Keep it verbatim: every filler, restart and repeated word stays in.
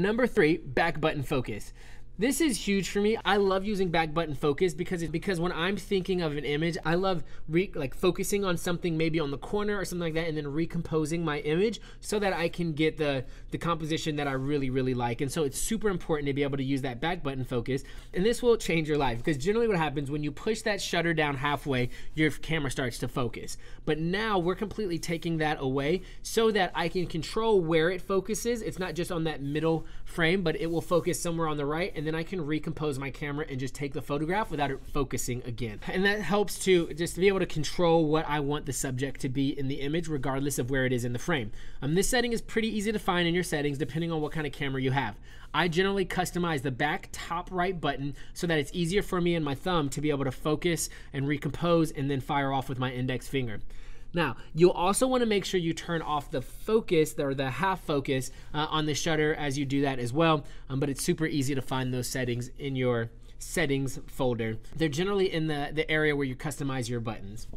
Number three, back button focus. This is huge for me. I love using back button focus because it's because when I'm thinking of an image, I love re like focusing on something maybe on the corner or something like that and then recomposing my image so that I can get the, the composition that I really, really like. And so it's super important to be able to use that back button focus, and this will change your life because generally what happens when you push that shutter down halfway, your camera starts to focus. But now we're completely taking that away so that I can control where it focuses. It's not just on that middle frame, but it will focus somewhere on the right, and then I can recompose my camera and just take the photograph without it focusing again. And that helps to just be able to control what I want the subject to be in the image regardless of where it is in the frame. Um, this setting is pretty easy to find in your settings depending on what kind of camera you have. I generally customize the back top right button so that it's easier for me and my thumb to be able to focus and recompose and then fire off with my index finger. Now, you'll also want to make sure you turn off the focus or the half focus uh, on the shutter as you do that as well, um, but it's super easy to find those settings in your settings folder. They're generally in the, the area where you customize your buttons.